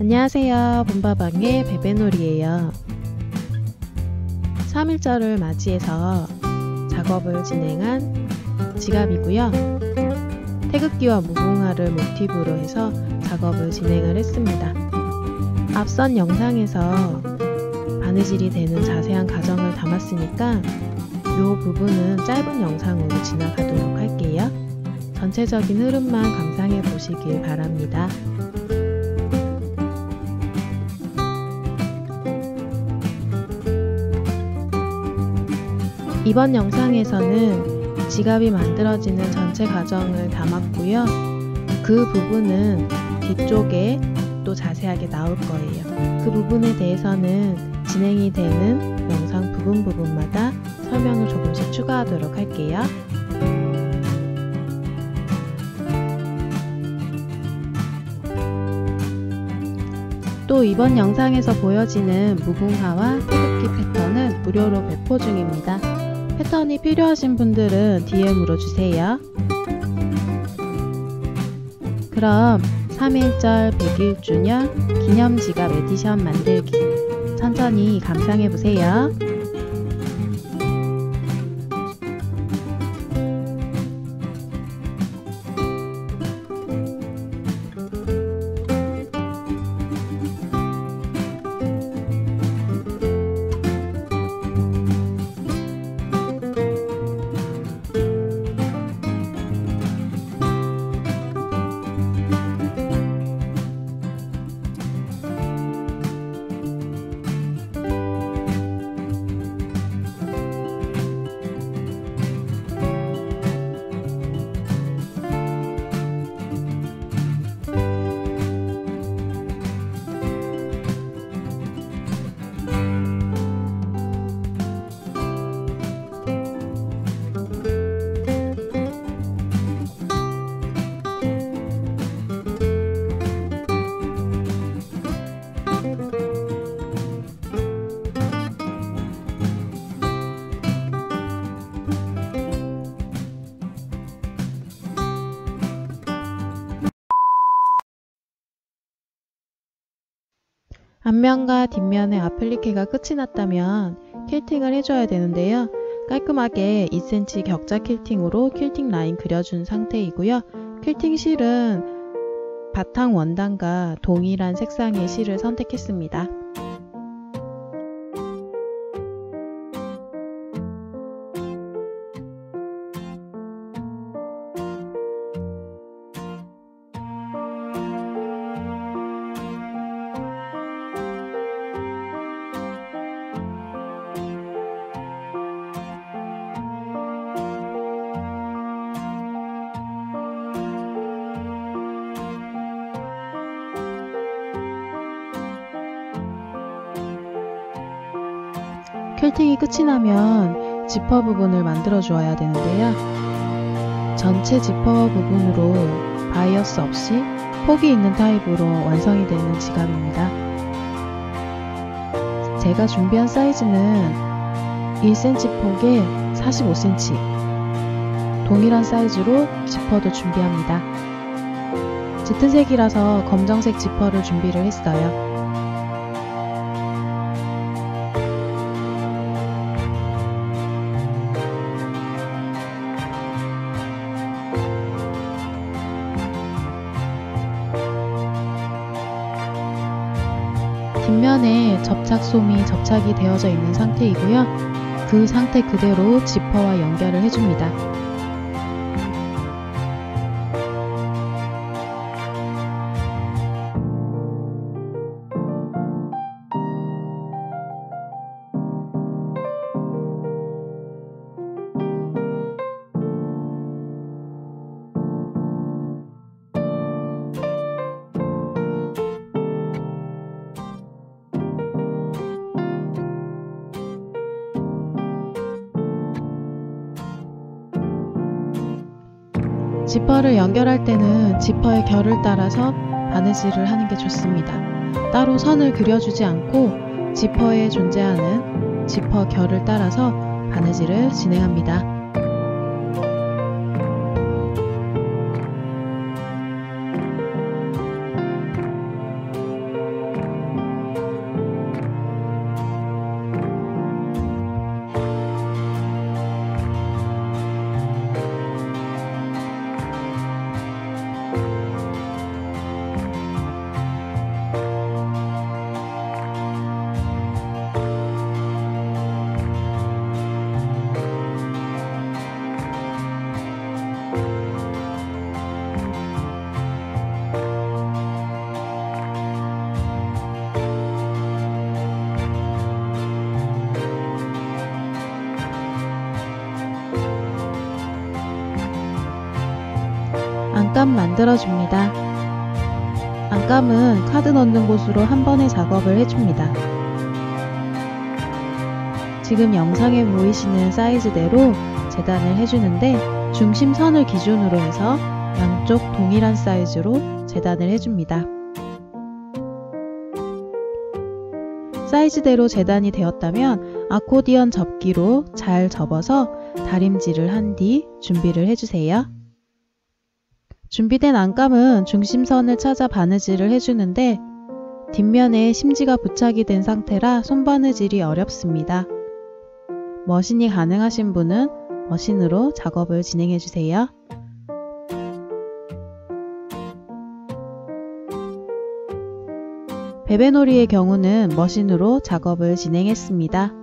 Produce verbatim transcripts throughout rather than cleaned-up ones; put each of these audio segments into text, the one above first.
안녕하세요. 본바방의 베베노리예요. 삼 일절을 맞이해서 작업을 진행한 지갑이고요. 태극기와 무궁화를 모티브로 해서 작업을 진행을 했습니다. 앞선 영상에서 바느질이 되는 자세한 과정을 담았으니까 이 부분은 짧은 영상으로 지나가도록 할게요. 전체적인 흐름만 감상해 보시길 바랍니다. 이번 영상에서는 지갑이 만들어지는 전체 과정을 담았고요. 그 부분은 뒤쪽에 또 자세하게 나올 거예요. 그 부분에 대해서는 진행이 되는 영상 부분 부분마다 설명을 조금씩 추가하도록 할게요. 또 이번 영상에서 보여지는 무궁화와 태극기 패턴은 무료로 배포 중입니다. 패턴이 필요하신 분들은 디엠으로 주세요. 그럼 삼 일절 백일 주년 기념지갑 에디션 만들기 천천히 감상해보세요. 앞면과 뒷면의 아플리케가 끝이 났다면 퀼팅을 해줘야 되는데요. 깔끔하게 이 센티미터 격자 퀼팅으로 퀼팅 라인 그려준 상태이고요. 퀼팅 실은 바탕 원단과 동일한 색상의 실을 선택했습니다. 퀼팅이 끝이 나면 지퍼 부분을 만들어 주어야 되는데요. 전체 지퍼 부분으로 바이어스 없이 폭이 있는 타입으로 완성이 되는 지갑입니다. 제가 준비한 사이즈는 일 센티미터 폭에 사십오 센티미터 동일한 사이즈로 지퍼도 준비합니다. 짙은 색이라서 검정색 지퍼를 준비를 했어요. 뒷면에 접착솜이 접착이 되어져 있는 상태이고요. 그 상태 그대로 지퍼와 연결을 해줍니다. 지퍼를 연결할 때는 지퍼의 결을 따라서 바느질을 하는 게 좋습니다. 따로 선을 그려주지 않고 지퍼에 존재하는 지퍼 결을 따라서 바느질을 진행합니다. 안감 만들어줍니다. 안감은 카드 넣는 곳으로 한 번에 작업을 해줍니다. 지금 영상에 보이시는 사이즈대로 재단을 해주는데 중심선을 기준으로 해서 양쪽 동일한 사이즈로 재단을 해줍니다. 사이즈대로 재단이 되었다면 아코디언 접기로 잘 접어서 다림질을 한 뒤 준비를 해주세요. 준비된 안감은 중심선을 찾아 바느질을 해주는데 뒷면에 심지가 부착이 된 상태라 손바느질이 어렵습니다. 머신이 가능하신 분은 머신으로 작업을 진행해주세요. 베베노리의 경우는 머신으로 작업을 진행했습니다.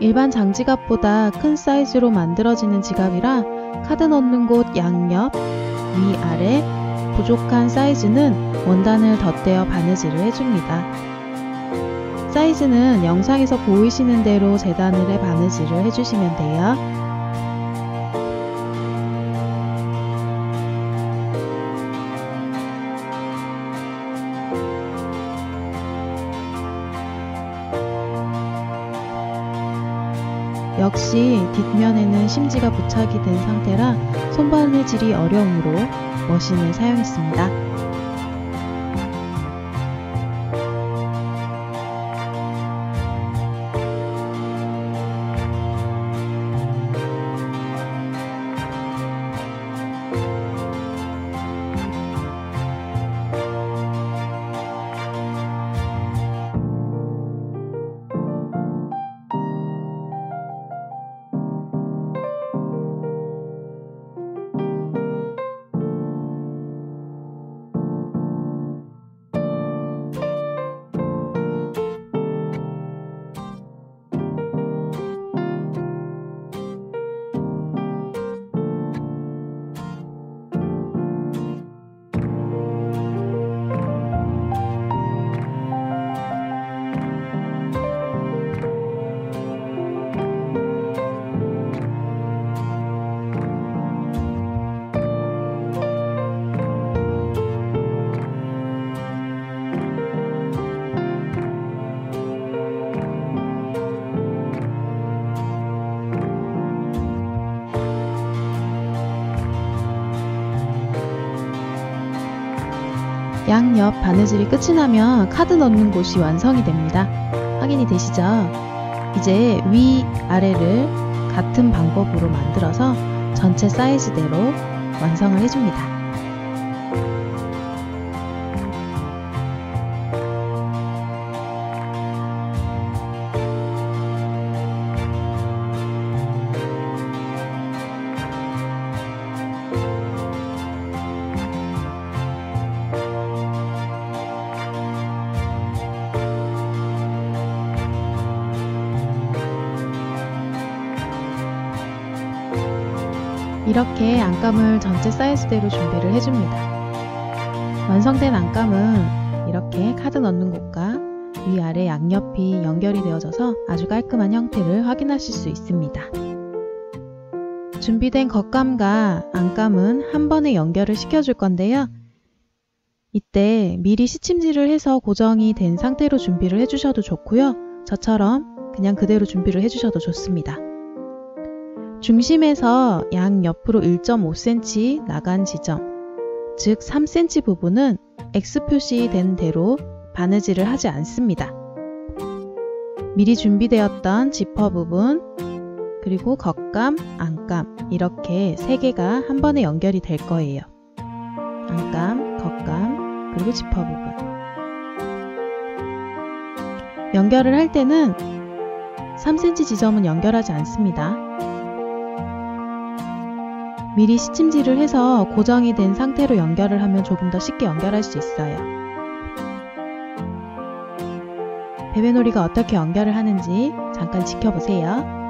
일반 장지갑보다 큰 사이즈로 만들어지는 지갑이라 카드 넣는 곳 양옆, 위아래, 부족한 사이즈는 원단을 덧대어 바느질을 해줍니다. 사이즈는 영상에서 보이시는 대로 재단을 해 바느질을 해주시면 돼요. 역시 뒷면에는 심지가 부착이 된 상태라 손바느질이 어려움으로 머신을 사용했습니다. 양옆 바느질이 끝이 나면 카드 넣는 곳이 완성이 됩니다. 확인이 되시죠? 이제 위, 아래를 같은 방법으로 만들어서 전체 사이즈대로 완성을 해줍니다. 이렇게 안감을 전체 사이즈대로 준비를 해줍니다. 완성된 안감은 이렇게 카드 넣는 곳과 위아래 양옆이 연결이 되어져서 아주 깔끔한 형태를 확인하실 수 있습니다. 준비된 겉감과 안감은 한 번에 연결을 시켜줄 건데요. 이때 미리 시침질을 해서 고정이 된 상태로 준비를 해주셔도 좋고요. 저처럼 그냥 그대로 준비를 해주셔도 좋습니다. 중심에서 양옆으로 일 점 오 센티미터 나간 지점, 즉 삼 센티미터 부분은 X 표시된 대로 바느질을 하지 않습니다. 미리 준비되었던 지퍼 부분, 그리고 겉감, 안감 이렇게 세 개가 한 번에 연결이 될 거예요. 안감, 겉감, 그리고 지퍼 부분. 연결을 할 때는 삼 센티미터 지점은 연결하지 않습니다. 미리 시침질을 해서 고정이 된 상태로 연결을 하면 조금 더 쉽게 연결할 수 있어요. 베베노리가 어떻게 연결을 하는지 잠깐 지켜보세요.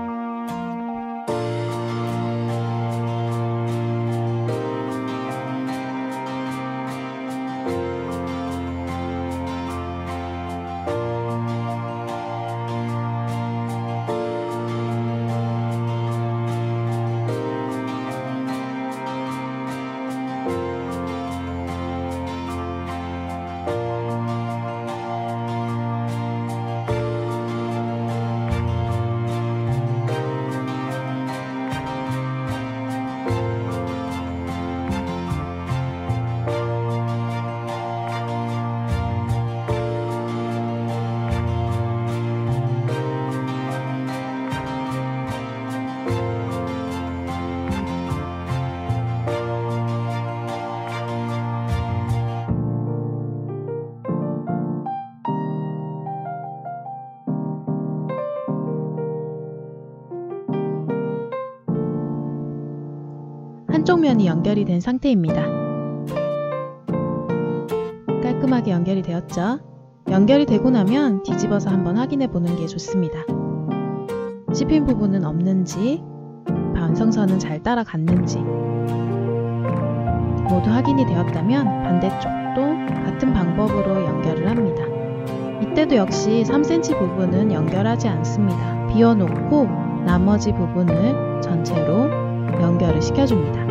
한쪽 면이 연결이 된 상태입니다. 깔끔하게 연결이 되었죠? 연결이 되고 나면 뒤집어서 한번 확인해 보는 게 좋습니다. 씹힌 부분은 없는지, 반성선은 잘 따라갔는지 모두 확인이 되었다면 반대쪽도 같은 방법으로 연결을 합니다. 이때도 역시 삼 센티미터 부분은 연결하지 않습니다. 비워놓고 나머지 부분을 전체로 연결을 시켜줍니다.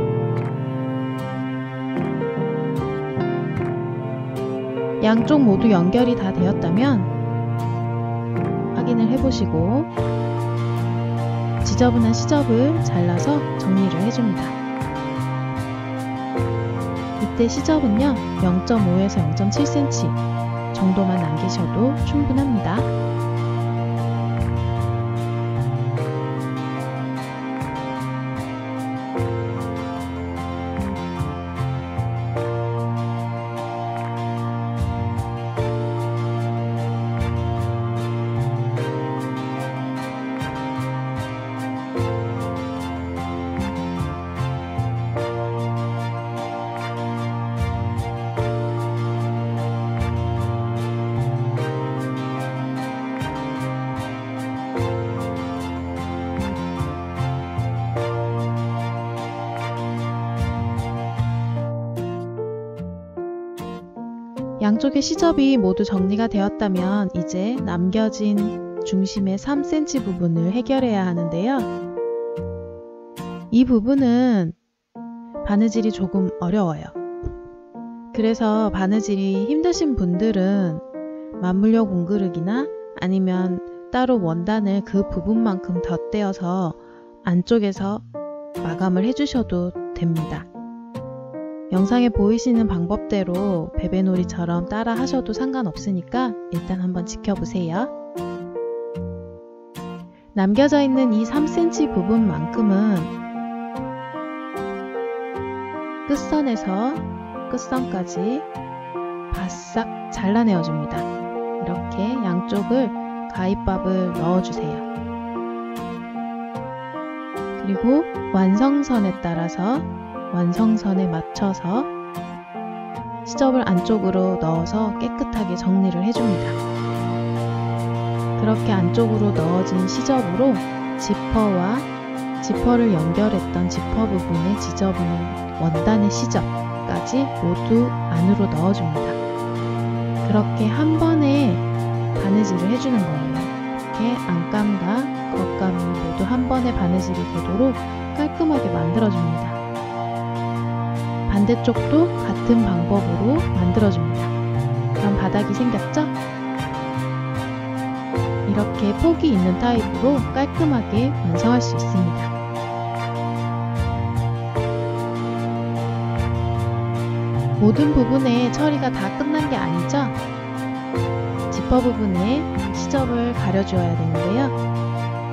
양쪽 모두 연결이 다 되었다면 확인을 해보시고 지저분한 시접을 잘라서 정리를 해줍니다. 이때 시접은요 영 점 오에서 영 점 칠 센티미터 정도만 남기셔도 충분합니다. 양쪽의 시접이 모두 정리가 되었다면 이제 남겨진 중심의 삼 센티미터 부분을 해결해야 하는데요. 이 부분은 바느질이 조금 어려워요. 그래서 바느질이 힘드신 분들은 맞물려 공그르기나 아니면 따로 원단을 그 부분만큼 덧대어서 안쪽에서 마감을 해주셔도 됩니다. 영상에 보이시는 방법대로 베베노리처럼 따라 하셔도 상관없으니까 일단 한번 지켜보세요. 남겨져 있는 이 삼 센티미터 부분만큼은 끝선에서 끝선까지 바싹 잘라내어줍니다. 이렇게 양쪽을 가위밥을 넣어주세요. 그리고 완성선에 따라서 완성선에 맞춰서 시접을 안쪽으로 넣어서 깨끗하게 정리를 해줍니다. 그렇게 안쪽으로 넣어진 시접으로 지퍼와 지퍼를 연결했던 지퍼 부분의 지저분한 원단의 시접까지 모두 안으로 넣어줍니다. 그렇게 한 번에 바느질을 해주는 거예요. 이렇게 안감과 겉감이 모두 한 번에 바느질이 되도록 깔끔하게 만들어줍니다. 반대쪽도 같은 방법으로 만들어줍니다. 그럼 바닥이 생겼죠? 이렇게 폭이 있는 타입으로 깔끔하게 완성할 수 있습니다. 모든 부분에 처리가 다 끝난 게 아니죠? 지퍼 부분에 시접을 가려주어야 되는데요.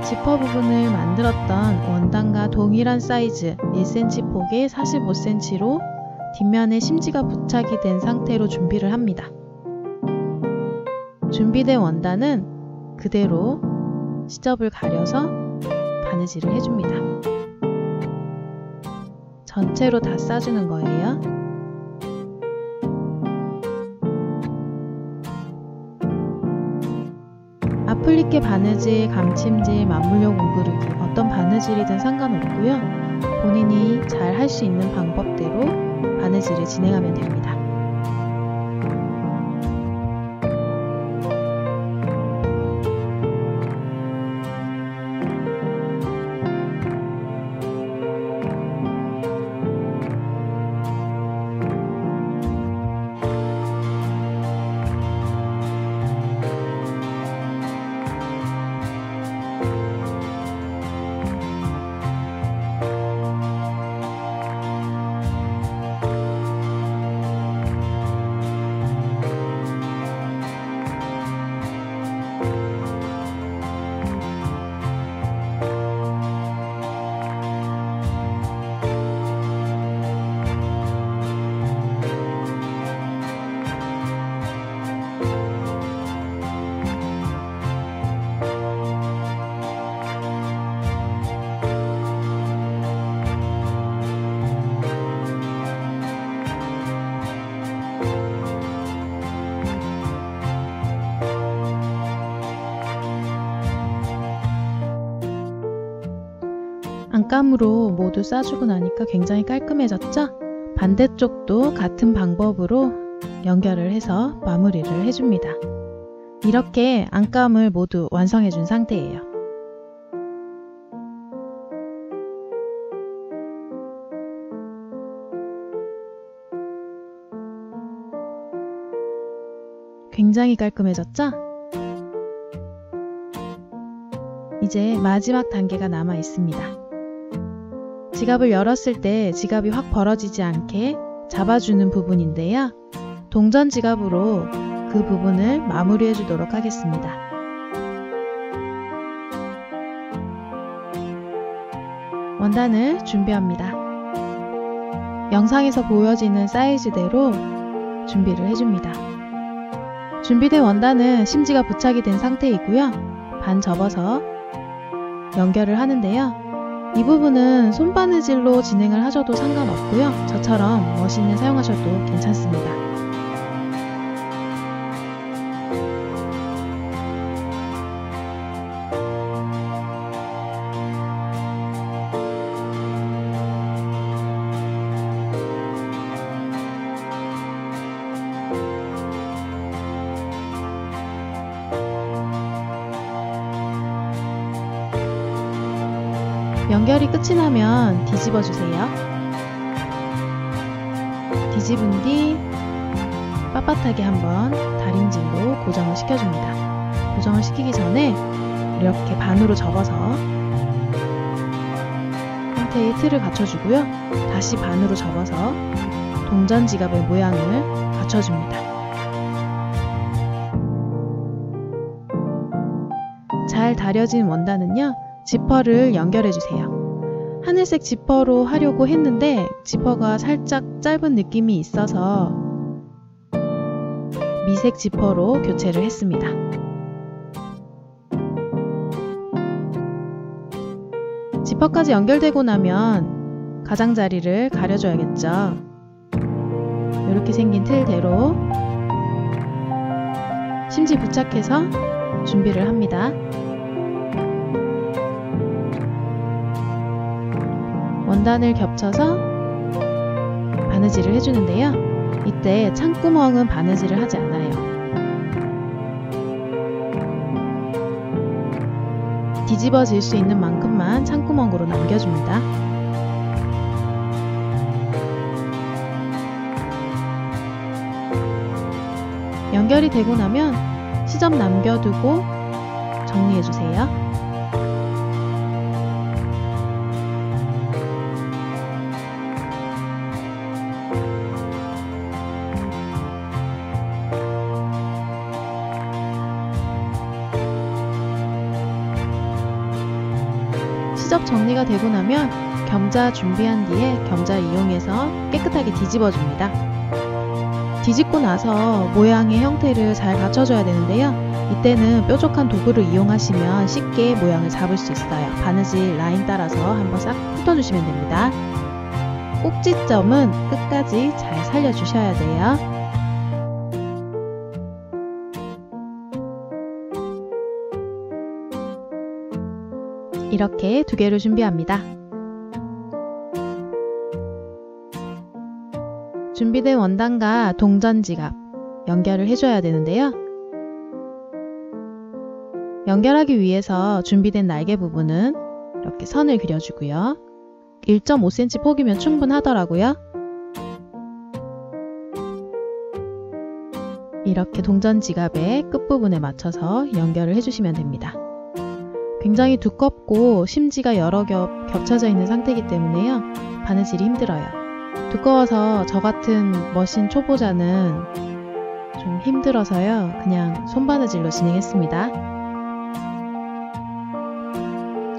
지퍼 부분을 만들었던 원단과 동일한 사이즈 일 센티미터 폭의 사십오 센티미터로 뒷면에 심지가 부착이 된 상태로 준비를 합니다. 준비된 원단은 그대로 시접을 가려서 바느질을 해줍니다. 전체로 다 싸주는 거예요. 카톨릭계 바느질, 감침질, 맞물려 공구르기 어떤 바느질이든 상관없고요. 본인이 잘 할 수 있는 방법대로 바느질을 진행하면 됩니다. 안감으로 모두 싸주고 나니까 굉장히 깔끔해졌죠? 반대쪽도 같은 방법으로 연결을 해서 마무리를 해줍니다. 이렇게 안감을 모두 완성해준 상태예요. 굉장히 깔끔해졌죠? 이제 마지막 단계가 남아 있습니다. 지갑을 열었을 때 지갑이 확 벌어지지 않게 잡아주는 부분인데요. 동전 지갑으로 그 부분을 마무리해 주도록 하겠습니다. 원단을 준비합니다. 영상에서 보여지는 사이즈대로 준비를 해줍니다. 준비된 원단은 심지가 부착이 된 상태이고요. 반 접어서 연결을 하는데요. 이 부분은 손바느질로 진행을 하셔도 상관없고요. 저처럼 머신을 사용하셔도 괜찮습니다. 연결이 끝이 나면 뒤집어 주세요. 뒤집은 뒤 빳빳하게 한번 다림질로 고정을 시켜줍니다. 고정을 시키기 전에 이렇게 반으로 접어서 형태의 틀을 갖춰주고요. 다시 반으로 접어서 동전 지갑의 모양을 갖춰줍니다. 잘 다려진 원단은요. 지퍼를 연결해주세요. 하늘색 지퍼로 하려고 했는데 지퍼가 살짝 짧은 느낌이 있어서 미색 지퍼로 교체를 했습니다. 지퍼까지 연결되고 나면 가장자리를 가려줘야겠죠. 이렇게 생긴 틀대로 심지 부착해서 준비를 합니다. 원단을 겹쳐서 바느질을 해주는데요. 이때 창구멍은 바느질을 하지 않아요. 뒤집어질 수 있는 만큼만 창구멍으로 남겨줍니다. 연결이 되고 나면 시접 남겨두고 정리해주세요. 시접 정리가 되고 나면 겸자 준비한 뒤에 겸자 이용해서 깨끗하게 뒤집어줍니다. 뒤집고 나서 모양의 형태를 잘 갖춰줘야 되는데요. 이때는 뾰족한 도구를 이용하시면 쉽게 모양을 잡을 수 있어요. 바느질 라인 따라서 한번 싹 훑어주시면 됩니다. 꼭지점은 끝까지 잘 살려주셔야 돼요. 이렇게 두 개를 준비합니다. 준비된 원단과 동전 지갑 연결을 해줘야 되는데요. 연결하기 위해서 준비된 날개 부분은 이렇게 선을 그려주고요. 일 점 오 센티미터 폭이면 충분하더라고요. 이렇게 동전 지갑의 끝부분에 맞춰서 연결을 해주시면 됩니다. 굉장히 두껍고 심지가 여러 겹 겹쳐져 있는 상태이기 때문에요. 바느질이 힘들어요. 두꺼워서 저 같은 머신 초보자는 좀 힘들어서요. 그냥 손바느질로 진행했습니다.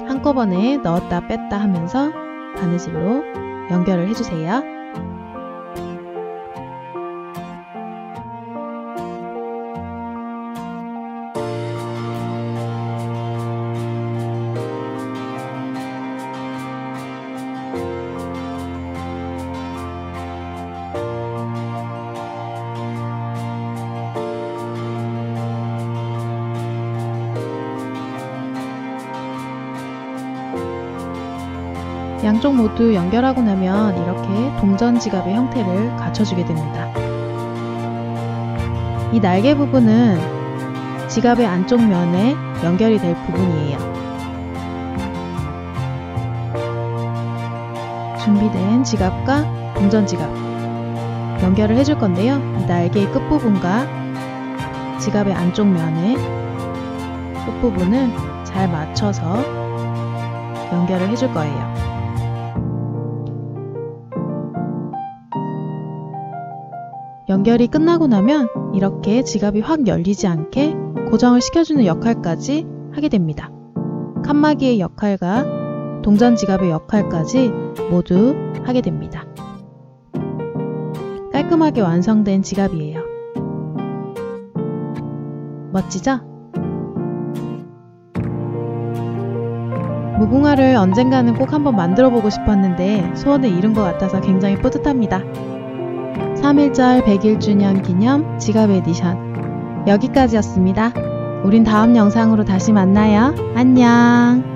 한꺼번에 넣었다 뺐다 하면서 바느질로 연결을 해주세요. 양쪽 모두 연결하고 나면 이렇게 동전 지갑의 형태를 갖춰주게 됩니다. 이 날개 부분은 지갑의 안쪽 면에 연결이 될 부분이에요. 준비된 지갑과 동전 지갑 연결을 해줄 건데요. 이 날개의 끝부분과 지갑의 안쪽 면의 끝부분을 잘 맞춰서 연결을 해줄 거예요. 연결이 끝나고 나면 이렇게 지갑이 확 열리지 않게 고정을 시켜주는 역할까지 하게 됩니다. 칸막이의 역할과 동전 지갑의 역할까지 모두 하게 됩니다. 깔끔하게 완성된 지갑이에요. 멋지죠? 무궁화를 언젠가는 꼭 한번 만들어 보고 싶었는데 소원을 이룬 것 같아서 굉장히 뿌듯합니다. 삼 점 일 절 백 일 주년 기념 지갑 에디션 여기까지였습니다. 우린 다음 영상으로 다시 만나요. 안녕.